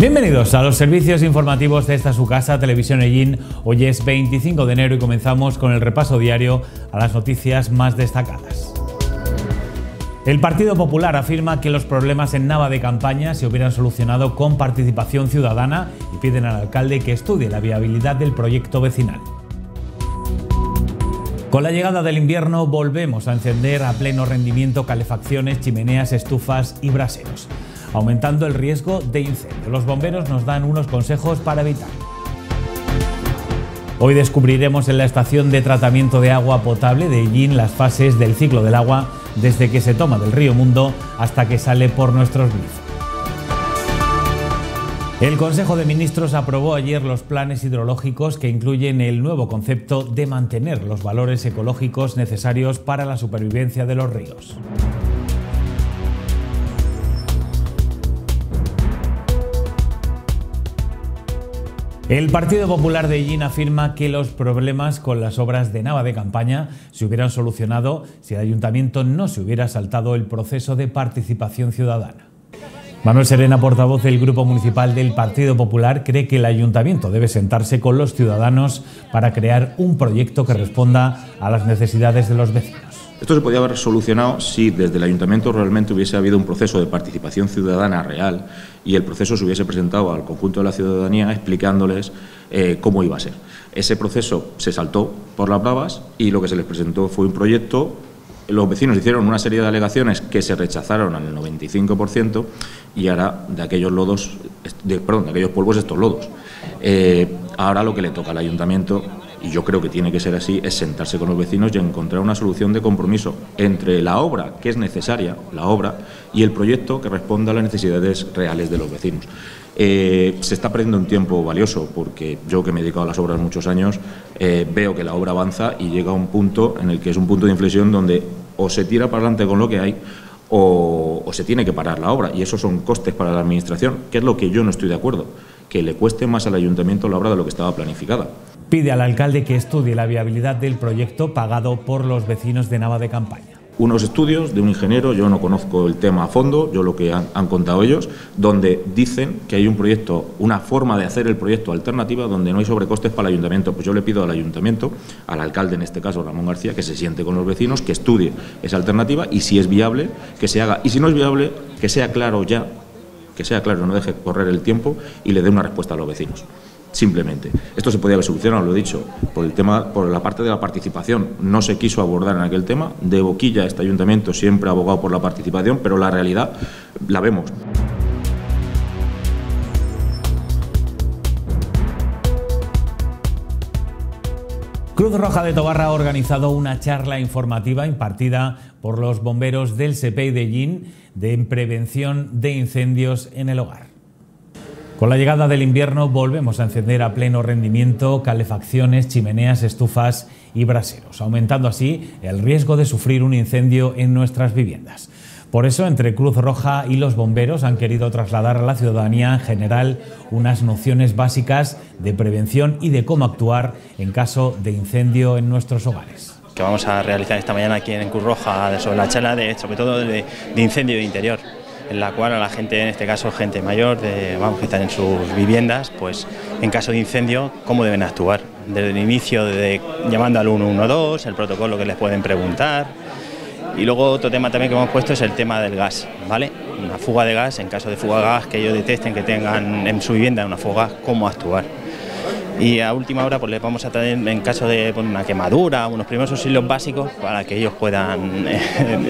Bienvenidos a los servicios informativos de Esta su casa, Televisión Egin. Hoy es 25 de enero y comenzamos con el repaso diario a las noticias más destacadas. El Partido Popular afirma que los problemas en Nava de Campaña se hubieran solucionado con participación ciudadana y piden al alcalde que estudie la viabilidad del proyecto vecinal. Con la llegada del invierno volvemos a encender a pleno rendimiento calefacciones, chimeneas, estufas y braseros, aumentando el riesgo de incendio. Los bomberos nos dan unos consejos para evitarlo. Hoy descubriremos en la estación de tratamiento de agua potable de Hellín las fases del ciclo del agua desde que se toma del río Mundo hasta que sale por nuestros grifos. El Consejo de Ministros aprobó ayer los planes hidrológicos que incluyen el nuevo concepto de mantener los valores ecológicos necesarios para la supervivencia de los ríos. El Partido Popular de Hellín afirma que los problemas con las obras de Nava de Campaña se hubieran solucionado si el ayuntamiento no se hubiera saltado el proceso de participación ciudadana. Manuel Serena, portavoz del Grupo Municipal del Partido Popular, cree que el ayuntamiento debe sentarse con los ciudadanos para crear un proyecto que responda a las necesidades de los vecinos. Esto se podía haber solucionado si desde el ayuntamiento realmente hubiese habido un proceso de participación ciudadana real y el proceso se hubiese presentado al conjunto de la ciudadanía explicándoles cómo iba a ser. Ese proceso se saltó por las bravas y lo que se les presentó fue un proyecto. Los vecinos hicieron una serie de alegaciones que se rechazaron al 95% y ahora de aquellos lodos, de aquellos polvos estos lodos. Ahora lo que le toca al ayuntamiento, y yo creo que tiene que ser así, es sentarse con los vecinos y encontrar una solución de compromiso entre la obra, que es necesaria, la obra, y el proyecto que responda a las necesidades reales de los vecinos. Se está perdiendo un tiempo valioso, porque yo, que me he dedicado a las obras muchos años, veo que la obra avanza y llega a un punto en el que es un punto de inflexión donde o se tira para adelante con lo que hay, o se tiene que parar la obra, y esos son costes para la administración, que es lo que yo no estoy de acuerdo, que le cueste más al ayuntamiento la obra de lo que estaba planificada. Pide al alcalde que estudie la viabilidad del proyecto pagado por los vecinos de Nava de Campaña. Unos estudios de un ingeniero, yo no conozco el tema a fondo, yo lo que han contado ellos, donde dicen que hay un proyecto, una forma de hacer el proyecto alternativa donde no hay sobrecostes para el ayuntamiento. Pues yo le pido al ayuntamiento, al alcalde en este caso, Ramón García, que se siente con los vecinos, que estudie esa alternativa y si es viable, que se haga. Y si no es viable, que sea claro ya, que sea claro, no deje correr el tiempo y le dé una respuesta a los vecinos. Simplemente. Esto se podía haber solucionado, lo he dicho, por la parte de la participación. No se quiso abordar en aquel tema. De boquilla, este ayuntamiento siempre ha abogado por la participación, pero la realidad la vemos. Cruz Roja de Tobarra ha organizado una charla informativa impartida por los bomberos del CPI de Hellín de prevención de incendios en el hogar. Con la llegada del invierno volvemos a encender a pleno rendimiento calefacciones, chimeneas, estufas y braseros, aumentando así el riesgo de sufrir un incendio en nuestras viviendas. Por eso, entre Cruz Roja y los bomberos han querido trasladar a la ciudadanía en general unas nociones básicas de prevención y de cómo actuar en caso de incendio en nuestros hogares. Que vamos a realizar esta mañana aquí en Cruz Roja sobre la charla sobre todo de incendio de interior, en la cual a la gente, en este caso gente mayor, que están en sus viviendas, pues en caso de incendio, cómo deben actuar. Desde el inicio, llamando al 112, el protocolo que les pueden preguntar. Y luego otro tema también que hemos puesto es el tema del gas, ¿vale? Una fuga de gas, en caso de fuga de gas que ellos detecten que tengan en su vivienda una fuga, cómo actuar. Y a última hora pues les vamos a traer, en caso de una quemadura, unos primeros auxilios básicos para que ellos puedan,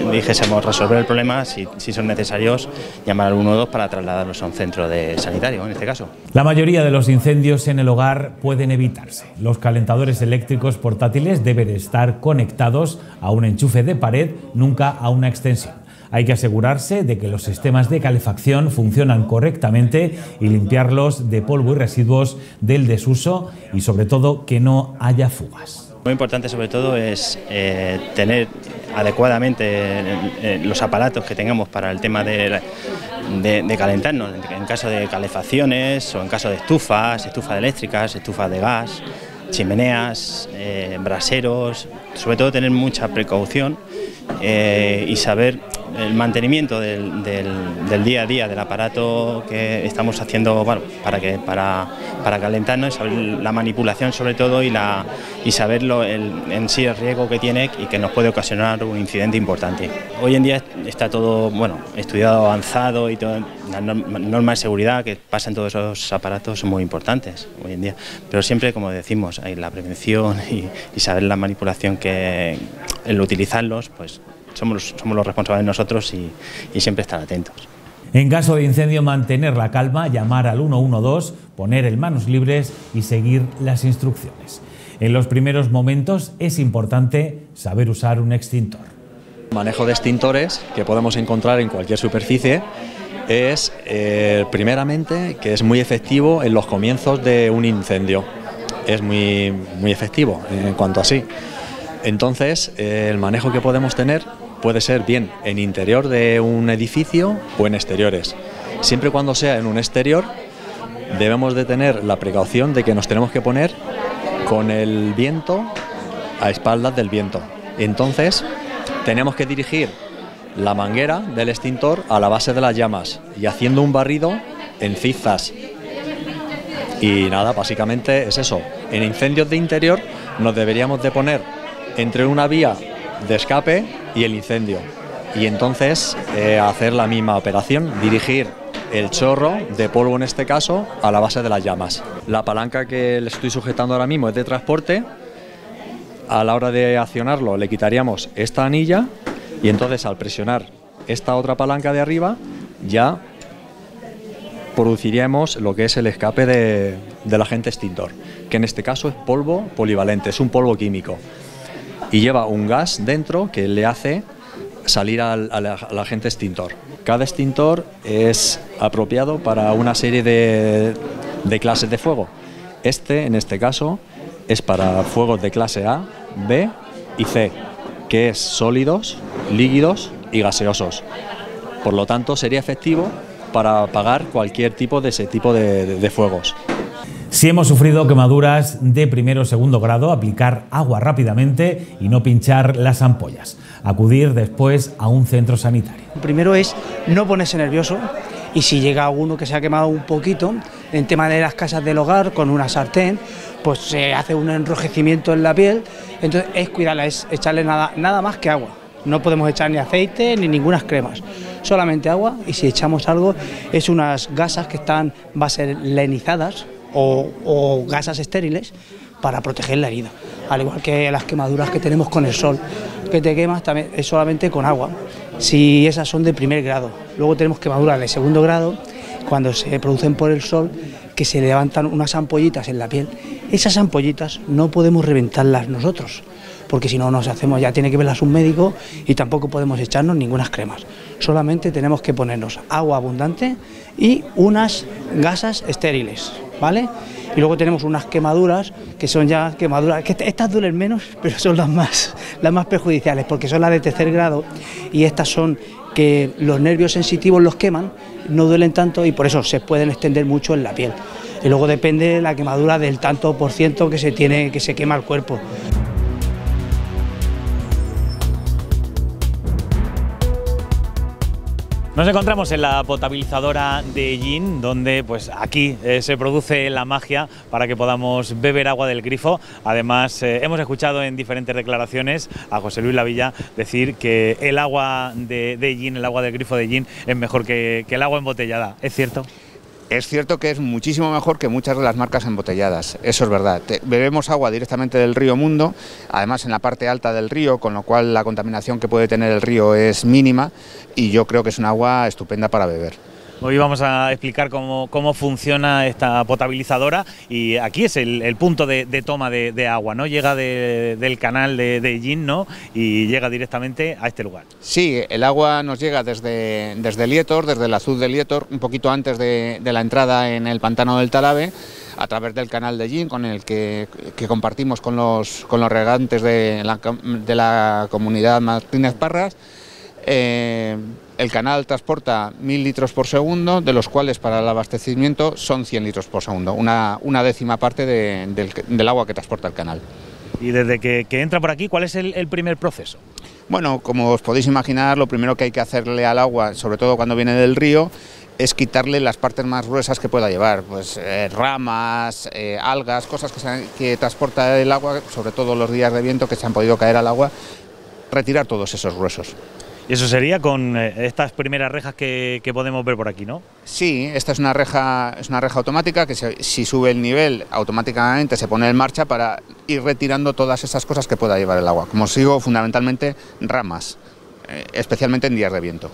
dijésemos, resolver el problema, si son necesarios, llamar al 112 para trasladarlos a un centro sanitario, en este caso. La mayoría de los incendios en el hogar pueden evitarse. Los calentadores eléctricos portátiles deben estar conectados a un enchufe de pared, nunca a una extensión. Hay que asegurarse de que los sistemas de calefacción funcionan correctamente y limpiarlos de polvo y residuos del desuso y, sobre todo, que no haya fugas. Muy importante, sobre todo, es tener adecuadamente los aparatos que tengamos para el tema de calentarnos, en caso de calefacciones o en caso de estufas, estufas eléctricas, estufas de gas, chimeneas, braseros. Sobre todo, tener mucha precaución y saber el mantenimiento del día a día del aparato que estamos haciendo, bueno, para calentarnos, la manipulación sobre todo y saberlo en sí el riesgo que tiene y que nos puede ocasionar un incidente importante. Hoy en día está todo, bueno, estudiado, avanzado y todo, las normas de seguridad que pasan todos esos aparatos son muy importantes hoy en día, pero siempre, como decimos, hay la prevención y saber la manipulación que el utilizarlos, pues somos los responsables nosotros y siempre estar atentos. En caso de incendio, mantener la calma, llamar al 112, poner el manos libres y seguir las instrucciones. En los primeros momentos es importante saber usar un extintor. El manejo de extintores que podemos encontrar en cualquier superficie es, primeramente, que es muy efectivo en los comienzos de un incendio. Es muy efectivo en cuanto a sí. Entonces, el manejo que podemos tener puede ser bien en interior de un edificio o en exteriores. Siempre y cuando sea en un exterior, debemos de tener la precaución de que nos tenemos que poner con el viento, a espaldas del viento. Entonces, tenemos que dirigir la manguera del extintor a la base de las llamas y haciendo un barrido en zigzags. Y nada, básicamente es eso. En incendios de interior nos deberíamos de poner entre una vía de escape y el incendio, y entonces hacer la misma operación, dirigir el chorro de polvo en este caso a la base de las llamas. La palanca que le estoy sujetando ahora mismo es de transporte. A la hora de accionarlo le quitaríamos esta anilla y entonces al presionar esta otra palanca de arriba ya produciríamos lo que es el escape del agente extintor, que en este caso es polvo polivalente, es un polvo químico. Y lleva un gas dentro que le hace salir al agente extintor. Cada extintor es apropiado para una serie de clases de fuego. Este, en este caso, es para fuegos de clase A, B y C, que es sólidos, líquidos y gaseosos. Por lo tanto, sería efectivo para apagar cualquier tipo de ese tipo de fuegos. Si hemos sufrido quemaduras de primero o segundo grado, aplicar agua rápidamente y no pinchar las ampollas. Acudir después a un centro sanitario. Lo primero es no ponerse nervioso y si llega uno que se ha quemado un poquito, en tema de las casas del hogar, con una sartén, pues se hace un enrojecimiento en la piel. Entonces es cuidarla, es echarle nada más que agua. No podemos echar ni aceite ni ninguna cremas. Solamente agua, y si echamos algo es unas gasas que están, va a ser lenizadas, o gasas estériles para proteger la herida, al igual que las quemaduras que tenemos con el sol, que te quemas también es solamente con agua, si esas son de primer grado. Luego tenemos quemaduras de segundo grado, cuando se producen por el sol, que se levantan unas ampollitas en la piel. Esas ampollitas no podemos reventarlas nosotros, porque si no nos hacemos, ya tiene que verlas un médico, y tampoco podemos echarnos ninguna cremas. Solamente tenemos que ponernos agua abundante y unas gasas estériles, ¿vale? Y luego tenemos unas quemaduras, que son ya quemaduras, que estas duelen menos, pero son las más perjudiciales, porque son las de tercer grado, y estas son que los nervios sensitivos los queman, no duelen tanto y por eso se pueden extender mucho en la piel. Y luego depende de la quemadura del tanto por ciento que se quema el cuerpo. Nos encontramos en la potabilizadora de Hellín, donde pues aquí se produce la magia para que podamos beber agua del grifo. Además, hemos escuchado en diferentes declaraciones a José Luis Lavilla decir que el agua de Hellín, el agua del grifo de Hellín, es mejor que el agua embotellada. ¿Es cierto? Es cierto que es muchísimo mejor que muchas de las marcas embotelladas, eso es verdad. Bebemos agua directamente del río Mundo, además en la parte alta del río, con lo cual la contaminación que puede tener el río es mínima y yo creo que es un agua estupenda para beber. Hoy vamos a explicar cómo funciona esta potabilizadora y aquí es el punto de toma de agua, ¿no? Llega del canal de Hellín, ¿no? Y llega directamente a este lugar. Sí, el agua nos llega desde Lietor, desde el Azud de Lietor, un poquito antes de la entrada en el Pantano del Talave, a través del canal de Jin, con el que compartimos con los regantes de la Comunidad Martínez Parras. El canal transporta 1000 litros por segundo, de los cuales para el abastecimiento son 100 litros por segundo, una décima parte del agua que transporta el canal. Y desde que entra por aquí, ¿cuál es el primer proceso? Bueno, como os podéis imaginar, lo primero que hay que hacerle al agua, sobre todo cuando viene del río, es quitarle las partes más gruesas que pueda llevar, pues ramas, algas, cosas que transporta el agua, sobre todo los días de viento que se han podido caer al agua, retirar todos esos gruesos. Y eso sería con estas primeras rejas que podemos ver por aquí, ¿no? Sí, esta es una reja automática que si sube el nivel automáticamente se pone en marcha para ir retirando todas esas cosas que pueda llevar el agua. Como os digo, fundamentalmente ramas, especialmente en días de viento.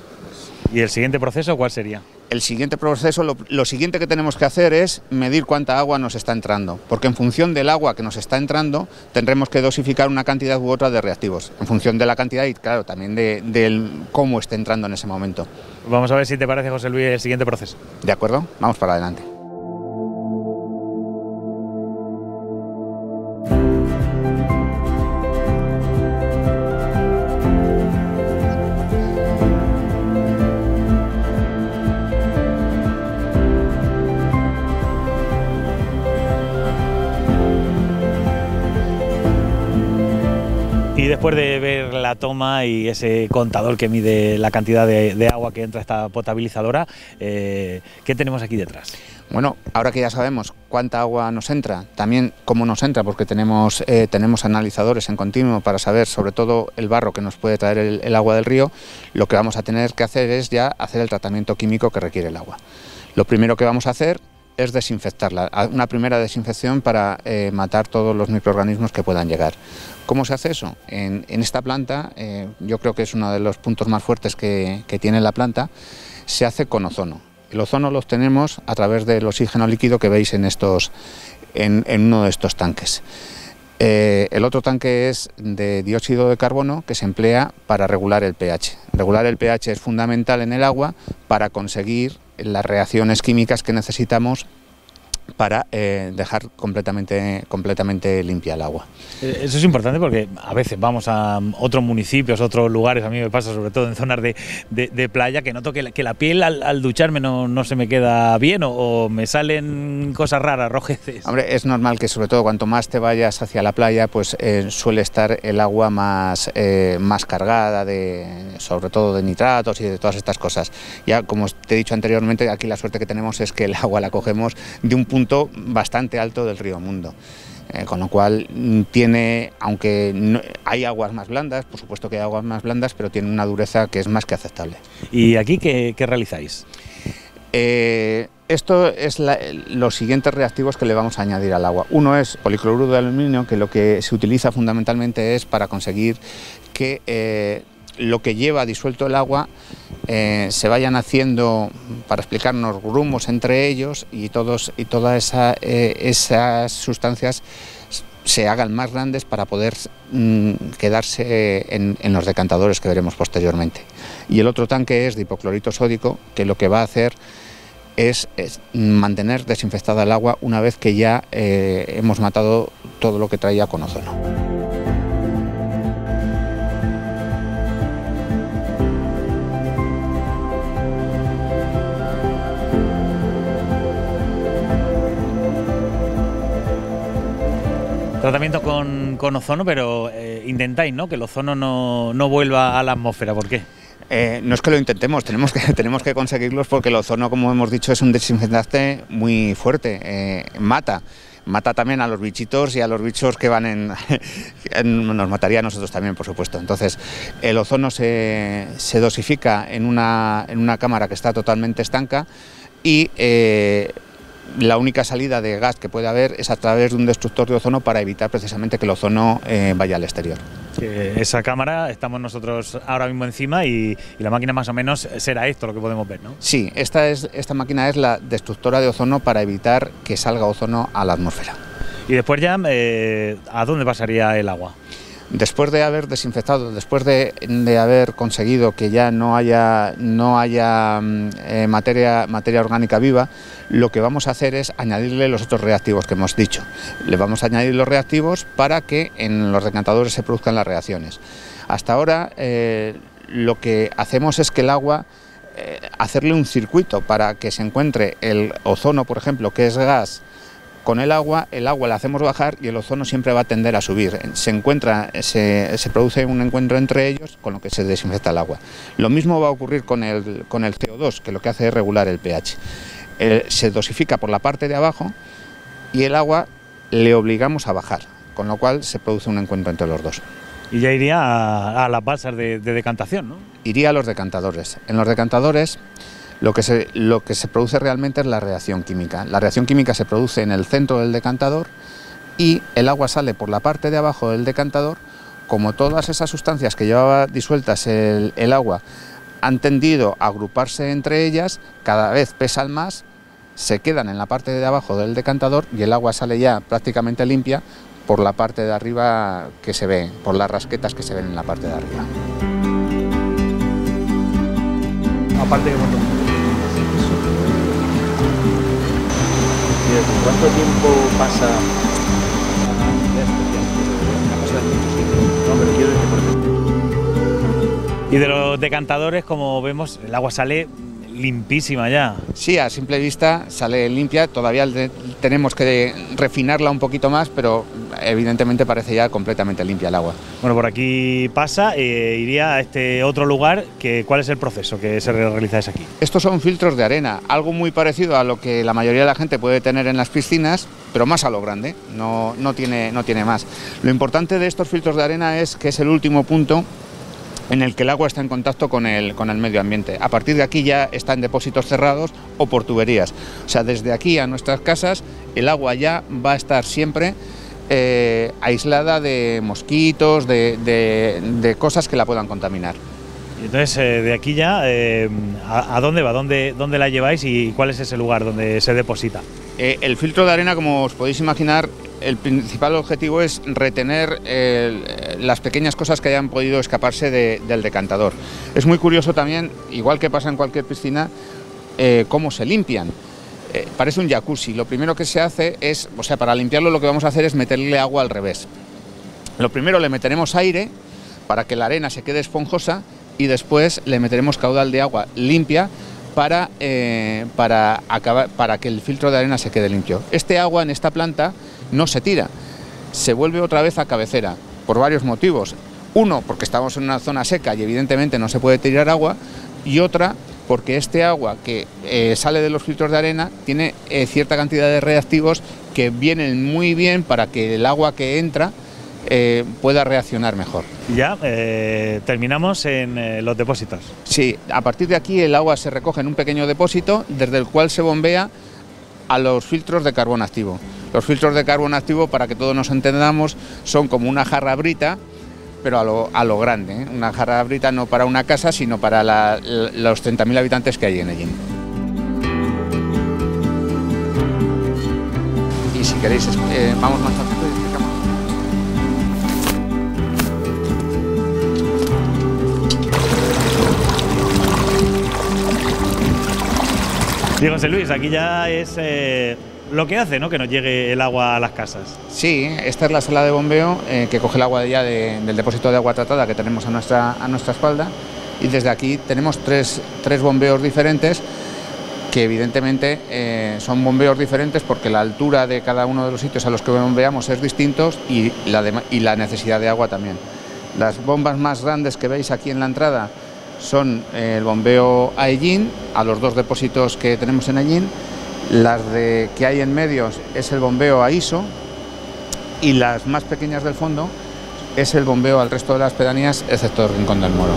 ¿Y el siguiente proceso cuál sería? El siguiente proceso, lo siguiente que tenemos que hacer es medir cuánta agua nos está entrando, porque en función del agua que nos está entrando tendremos que dosificar una cantidad u otra de reactivos, en función de la cantidad y claro, también de cómo esté entrando en ese momento. Vamos a ver si te parece, José Luis, el siguiente proceso. De acuerdo, vamos para adelante. Y después de ver la toma y ese contador que mide la cantidad de agua que entra a esta potabilizadora, ¿qué tenemos aquí detrás? Bueno, ahora que ya sabemos cuánta agua nos entra, también cómo nos entra, porque tenemos analizadores en continuo para saber sobre todo el barro que nos puede traer el agua del río, lo que vamos a tener que hacer es ya hacer el tratamiento químico que requiere el agua. Lo primero que vamos a hacer es desinfectarla, una primera desinfección para matar todos los microorganismos que puedan llegar. ¿Cómo se hace eso? En esta planta, yo creo que es uno de los puntos más fuertes que tiene la planta, se hace con ozono. El ozono lo obtenemos a través del oxígeno líquido que veis en uno de estos tanques. El otro tanque es de dióxido de carbono que se emplea para regular el pH. Regular el pH es fundamental en el agua para conseguir las reacciones químicas que necesitamos para dejar completamente limpia el agua. Eso es importante porque a veces vamos a otros municipios, otros lugares, a mí me pasa sobre todo en zonas de playa, que noto que la piel al ducharme no se me queda bien o me salen cosas raras, rojeces. Hombre, es normal que sobre todo cuanto más te vayas hacia la playa, pues suele estar el agua más cargada, sobre todo de nitratos y de todas estas cosas. Ya como te he dicho anteriormente, aquí la suerte que tenemos es que el agua la cogemos de un punto bastante alto del río Mundo, con lo cual aunque no, hay aguas más blandas, por supuesto que hay aguas más blandas, pero tiene una dureza que es más que aceptable. ¿Y aquí qué realizáis? Esto es los siguientes reactivos que le vamos a añadir al agua. Uno es policloruro de aluminio, que lo que se utiliza fundamentalmente es para conseguir que lo que lleva disuelto el agua se vayan haciendo, para explicarnos, grumos entre ellos y todas esas sustancias se hagan más grandes para poder quedarse en los decantadores que veremos posteriormente. Y el otro tanque es de hipoclorito sódico, que lo que va a hacer es mantener desinfectada el agua una vez que ya hemos matado todo lo que traía con ozono. Tratamiento con ozono, pero intentáis, ¿no?, que el ozono no vuelva a la atmósfera. ¿Por qué? No es que lo intentemos, tenemos que conseguirlos porque el ozono, como hemos dicho, es un desinfectante muy fuerte, mata también a los bichitos y a los bichos que van nos mataría a nosotros también, por supuesto. Entonces, el ozono se dosifica en una cámara que está totalmente estanca y la única salida de gas que puede haber es a través de un destructor de ozono para evitar precisamente que el ozono vaya al exterior. Esa cámara estamos nosotros ahora mismo encima y la máquina más o menos será esto lo que podemos ver, ¿no? Sí, esta máquina es la destructora de ozono para evitar que salga ozono a la atmósfera. Y después ya, ¿a dónde pasaría el agua? Después de haber desinfectado, después de haber conseguido que ya no haya materia orgánica viva, lo que vamos a hacer es añadirle los otros reactivos que hemos dicho. Le vamos a añadir los reactivos para que en los decantadores se produzcan las reacciones. Hasta ahora lo que hacemos es que el agua, hacerle un circuito para que se encuentre el ozono, por ejemplo, que es gas, con el agua la hacemos bajar y el ozono siempre va a tender a subir. Se produce un encuentro entre ellos, con lo que se desinfecta el agua. Lo mismo va a ocurrir con el CO2, que lo que hace es regular el pH. Se dosifica por la parte de abajo y el agua le obligamos a bajar, con lo cual se produce un encuentro entre los dos. Y ya iría a las balsas de decantación, ¿no? Iría a los decantadores. En los decantadores lo que se produce realmente es la reacción química. La reacción química se produce en el centro del decantador y el agua sale por la parte de abajo del decantador. Como todas esas sustancias que llevaba disueltas el agua han tendido a agruparse entre ellas, cada vez pesan más, se quedan en la parte de abajo del decantador y el agua sale ya prácticamente limpia por la parte de arriba que se ve, por las rasquetas que se ven en la parte de arriba. Aparte que ¿cuánto tiempo pasa? Y de los decantadores, como vemos, el agua sale limpísima ya. Sí, a simple vista sale limpia, todavía tenemos que refinarla un poquito más, pero evidentemente parece ya completamente limpia el agua. Bueno, por aquí pasa, iría a este otro lugar, que, ¿cuál es el proceso que se realiza desde aquí? Estos son filtros de arena, algo muy parecido a lo que la mayoría de la gente puede tener en las piscinas, pero más a lo grande, no tiene más. Lo importante de estos filtros de arena es que es el último punto en el que el agua está en contacto con el medio ambiente. A partir de aquí ya está en depósitos cerrados o por tuberías. O sea, desde aquí a nuestras casas el agua ya va a estar siempre aislada de mosquitos, de cosas que la puedan contaminar. Y entonces, de aquí ya, ¿a dónde va? ¿Dónde la lleváis y cuál es ese lugar donde se deposita? El filtro de arena, como os podéis imaginar, el principal objetivo es retener las pequeñas cosas que hayan podido escaparse del decantador. Es muy curioso también, igual que pasa en cualquier piscina, cómo se limpian. Parece un jacuzzi. Lo primero que se hace es, o sea, para limpiarlo lo que vamos a hacer es meterle agua al revés. Lo primero le meteremos aire para que la arena se quede esponjosa y después le meteremos caudal de agua limpia para que el filtro de arena se quede limpio. Este agua en esta planta no se tira, se vuelve otra vez a cabecera, por varios motivos. Uno, porque estamos en una zona seca y evidentemente no se puede tirar agua, y otra, porque este agua que sale de los filtros de arena tiene cierta cantidad de reactivos que vienen muy bien para que el agua que entra pueda reaccionar mejor. Ya terminamos en los depósitos. Sí, a partir de aquí el agua se recoge en un pequeño depósito desde el cual se bombea a los filtros de carbón activo. Los filtros de carbón activo, para que todos nos entendamos, son como una jarra brita, pero a lo grande, ¿eh? Una jarra brita no para una casa, sino para los 30.000 habitantes que hay en Hellín. Y si queréis, vamos más rápido. Diego José Luis, aquí ya es lo que hace, ¿no?, que nos llegue el agua a las casas. Sí, esta es la sala de bombeo que coge el agua ya del depósito de agua tratada que tenemos a nuestra espalda, y desde aquí tenemos tres bombeos diferentes que evidentemente son bombeos diferentes porque la altura de cada uno de los sitios a los que bombeamos es distinto y la necesidad de agua también. Las bombas más grandes que veis aquí en la entrada son el bombeo a Hellín, a los dos depósitos que tenemos en Hellín. Las que hay en medio es el bombeo a ISO y las más pequeñas del fondo es el bombeo al resto de las pedanías, excepto el Rincón del Moro.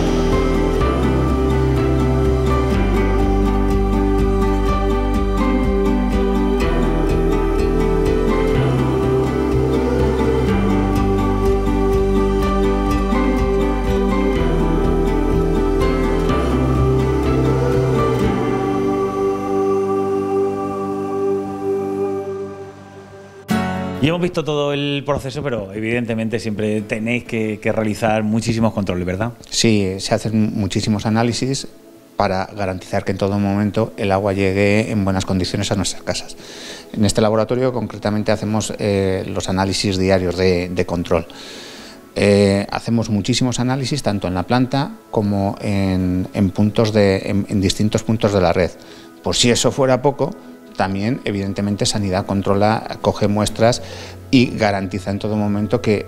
Y hemos visto todo el proceso, pero evidentemente siempre tenéis que realizar muchísimos controles, ¿verdad? Sí, se hacen muchísimos análisis para garantizar que en todo momento el agua llegue en buenas condiciones a nuestras casas. En este laboratorio concretamente hacemos los análisis diarios de control. Hacemos muchísimos análisis tanto en la planta como en distintos puntos de la red. Por si eso fuera poco, también, evidentemente, Sanidad controla, coge muestras y garantiza en todo momento que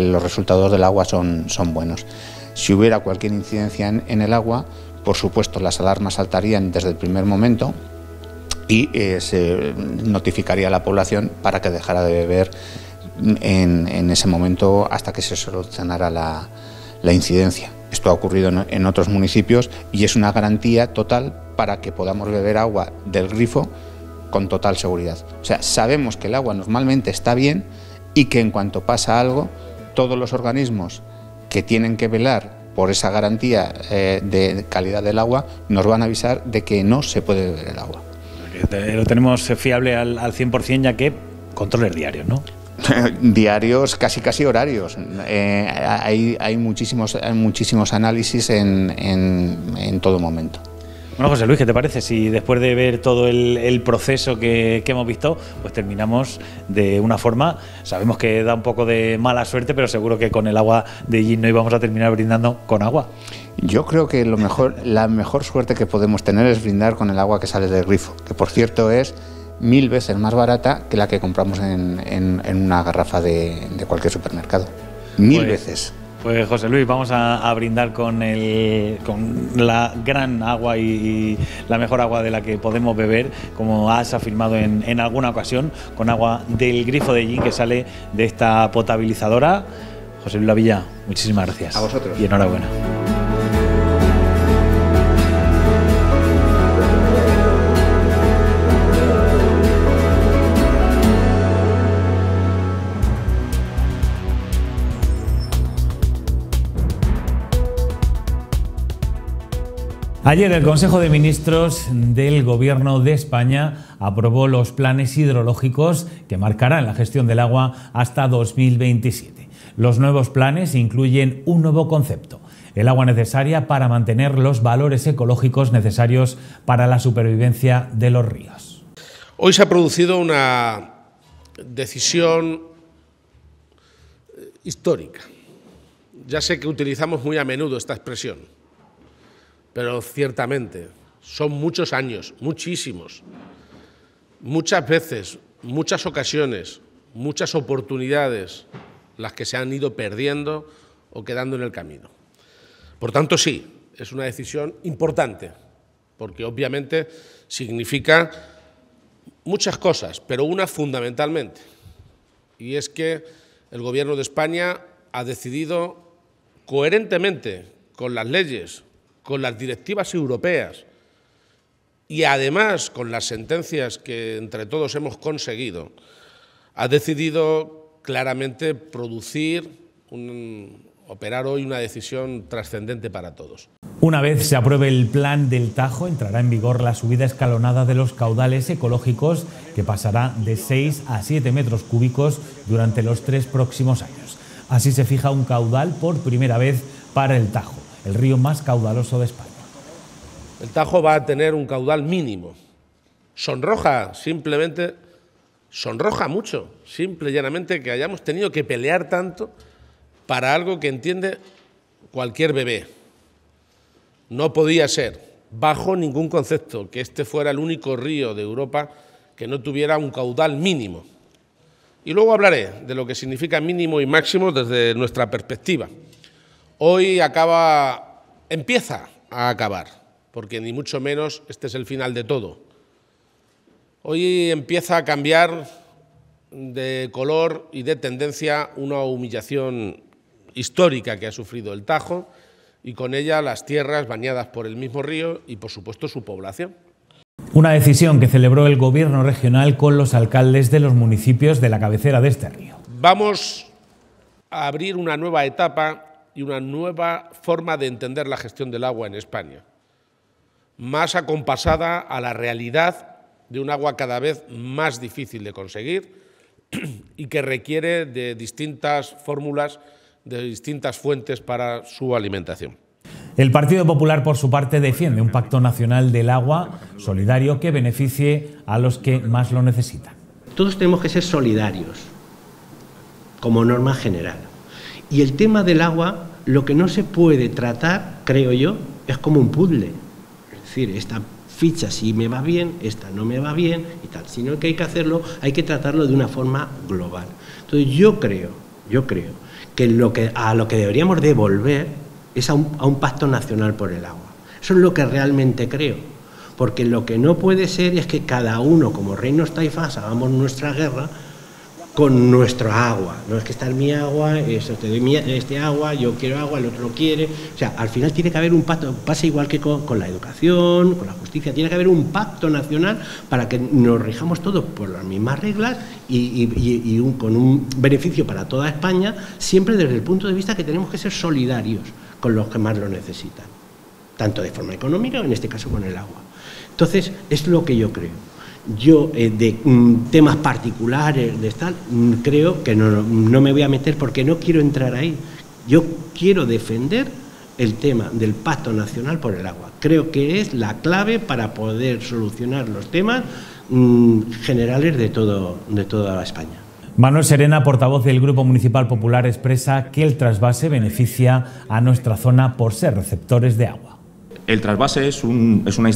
los resultados del agua son buenos. Si hubiera cualquier incidencia en el agua, por supuesto, las alarmas saltarían desde el primer momento y se notificaría a la población para que dejara de beber en ese momento hasta que se solucionara la incidencia. Esto ha ocurrido en otros municipios y es una garantía total para que podamos beber agua del grifo con total seguridad. O sea, sabemos que el agua normalmente está bien y que en cuanto pasa algo, todos los organismos que tienen que velar por esa garantía de calidad del agua, nos van a avisar de que no se puede beber el agua. Lo tenemos fiable al 100%, ya que controles diarios, ¿no? Diarios, casi horarios. Hay muchísimos análisis en todo momento. Bueno, José Luis, ¿qué te parece si después de ver todo el proceso que hemos visto, pues terminamos de una forma? Sabemos que da un poco de mala suerte, pero seguro que con el agua de Gin no íbamos a terminar brindando con agua. Yo creo que la mejor suerte que podemos tener es brindar con el agua que sale del grifo, que por cierto es 1000 veces más barata que la que compramos en una garrafa de cualquier supermercado. 1000 veces. Pues José Luis, vamos a brindar con la gran agua y la mejor agua de la que podemos beber, como has afirmado en alguna ocasión, con agua del grifo de Gin que sale de esta potabilizadora. José Luis Lavilla, muchísimas gracias. A vosotros. Y enhorabuena. Ayer el Consejo de Ministros del Gobierno de España aprobó los planes hidrológicos que marcarán la gestión del agua hasta 2027. Los nuevos planes incluyen un nuevo concepto: el agua necesaria para mantener los valores ecológicos necesarios para la supervivencia de los ríos. Hoy se ha producido una decisión histórica. Ya sé que utilizamos muy a menudo esta expresión, pero ciertamente son muchos años, muchísimos, muchas veces, muchas ocasiones, muchas oportunidades las que se han ido perdiendo o quedando en el camino. Por tanto, sí, es una decisión importante, porque obviamente significa muchas cosas, pero una fundamentalmente, y es que el Gobierno de España ha decidido coherentemente con las leyes, con las directivas europeas y además con las sentencias que entre todos hemos conseguido, ha decidido claramente operar hoy una decisión trascendente para todos. Una vez se apruebe el plan del Tajo, entrará en vigor la subida escalonada de los caudales ecológicos, que pasará de 6 a 7 metros cúbicos durante los 3 próximos años. Así se fija un caudal por primera vez para el Tajo, el río más caudaloso de España. El Tajo va a tener un caudal mínimo. Sonroja mucho, simple y llanamente, que hayamos tenido que pelear tanto para algo que entiende cualquier bebé. No podía ser, bajo ningún concepto, que este fuera el único río de Europa que no tuviera un caudal mínimo. Y luego hablaré de lo que significa mínimo y máximo desde nuestra perspectiva. Hoy empieza a acabar, porque ni mucho menos este es el final de todo. Hoy empieza a cambiar de color y de tendencia una humillación histórica que ha sufrido el Tajo y con ella las tierras bañadas por el mismo río y, por supuesto, su población. Una decisión que celebró el Gobierno regional con los alcaldes de los municipios de la cabecera de este río. Vamos a abrir una nueva etapa y una nueva forma de entender la gestión del agua en España, más acompasada a la realidad de un agua cada vez más difícil de conseguir y que requiere de distintas fórmulas, de distintas fuentes para su alimentación. El Partido Popular, por su parte, defiende un pacto nacional del agua solidario que beneficie a los que más lo necesitan. Todos tenemos que ser solidarios, como norma general. Y el tema del agua, lo que no se puede tratar, creo yo, es como un puzzle. Es decir, esta ficha si me va bien, esta no me va bien y tal, sino que hay que hacerlo, hay que tratarlo de una forma global. Entonces yo creo que, a lo que deberíamos devolver es a un pacto nacional por el agua. Eso es lo que realmente creo, porque lo que no puede ser es que cada uno como reinos taifas hagamos nuestra guerra con nuestra agua. No es que esta es mi agua, eso te doy este agua, yo quiero agua, el otro quiere. O sea, al final tiene que haber un pacto, pasa igual que con la educación, con la justicia, tiene que haber un pacto nacional para que nos rijamos todos por las mismas reglas con un beneficio para toda España, siempre desde el punto de vista que tenemos que ser solidarios con los que más lo necesitan, tanto de forma económica, en este caso con el agua. Entonces, es lo que yo creo. Yo de temas particulares, de tal, creo que no me voy a meter porque no quiero entrar ahí. Yo quiero defender el tema del Pacto Nacional por el Agua. Creo que es la clave para poder solucionar los temas generales de toda España. Manuel Serena, portavoz del Grupo Municipal Popular, expresa que el trasvase beneficia a nuestra zona por ser receptores de agua. El trasvase es una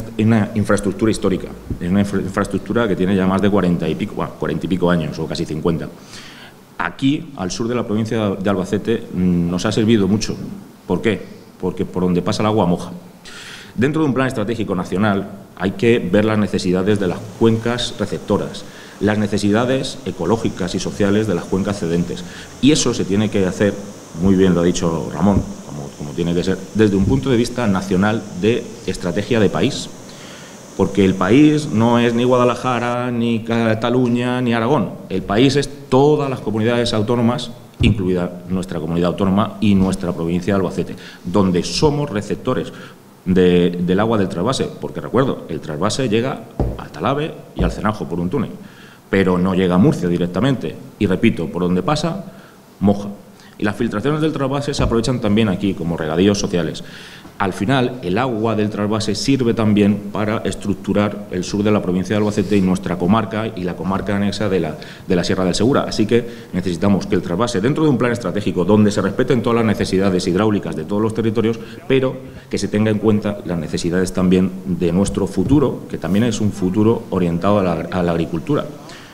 infraestructura histórica, es una infraestructura que tiene ya más de 40 y pico años, o casi 50. Aquí, al sur de la provincia de Albacete, nos ha servido mucho. ¿Por qué? Porque por donde pasa el agua moja. Dentro de un plan estratégico nacional hay que ver las necesidades de las cuencas receptoras, las necesidades ecológicas y sociales de las cuencas cedentes. Y eso se tiene que hacer, muy bien lo ha dicho Ramón, como tiene que ser, desde un punto de vista nacional de estrategia de país, porque el país no es ni Guadalajara, ni Cataluña, ni Aragón, el país es todas las comunidades autónomas, incluida nuestra comunidad autónoma y nuestra provincia de Albacete, donde somos receptores del agua del trasvase, porque recuerdo, el trasvase llega al Talave y al Cenajo por un túnel, pero no llega a Murcia directamente, y repito, por donde pasa, moja. Y las filtraciones del trasvase se aprovechan también aquí como regadíos sociales. Al final, el agua del trasvase sirve también para estructurar el sur de la provincia de Albacete y nuestra comarca y la comarca anexa de la Sierra del Segura. Así que necesitamos que el trasvase, dentro de un plan estratégico donde se respeten todas las necesidades hidráulicas de todos los territorios, pero que se tenga en cuenta las necesidades también de nuestro futuro, que también es un futuro orientado a la agricultura.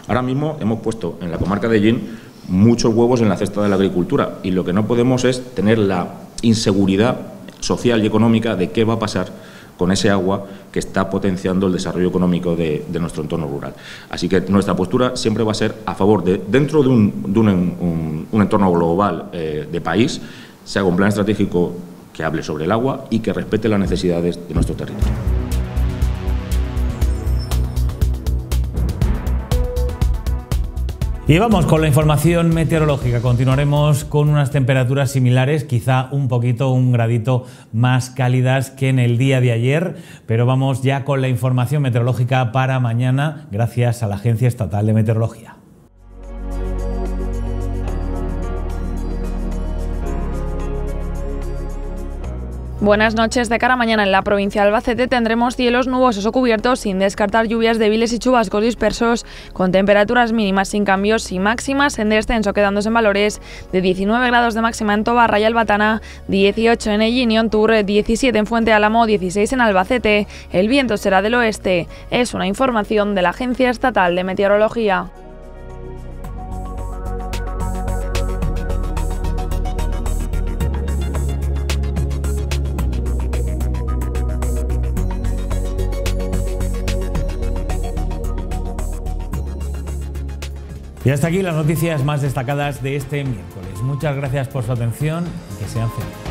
Ahora mismo hemos puesto en la comarca de Jin muchos huevos en la cesta de la agricultura y lo que no podemos es tener la inseguridad social y económica de qué va a pasar con ese agua que está potenciando el desarrollo económico de nuestro entorno rural. Así que nuestra postura siempre va a ser a favor de, dentro de un entorno global de país, se haga un plan estratégico que hable sobre el agua y que respete las necesidades de nuestro territorio. Y vamos con la información meteorológica. Continuaremos con unas temperaturas similares, quizá un gradito más cálidas que en el día de ayer, pero vamos ya con la información meteorológica para mañana, gracias a la Agencia Estatal de Meteorología. Buenas noches. De cara a mañana en la provincia de Albacete tendremos cielos nubosos o cubiertos, sin descartar lluvias débiles y chubascos dispersos, con temperaturas mínimas sin cambios y máximas en descenso, quedándose en valores de 19 grados de máxima en Tobarra y Albatana, 18 en Elginión, 17 en Fuente Álamo, 16 en Albacete. El viento será del oeste. Es una información de la Agencia Estatal de Meteorología. Y hasta aquí las noticias más destacadas de este miércoles. Muchas gracias por su atención y que sean felices.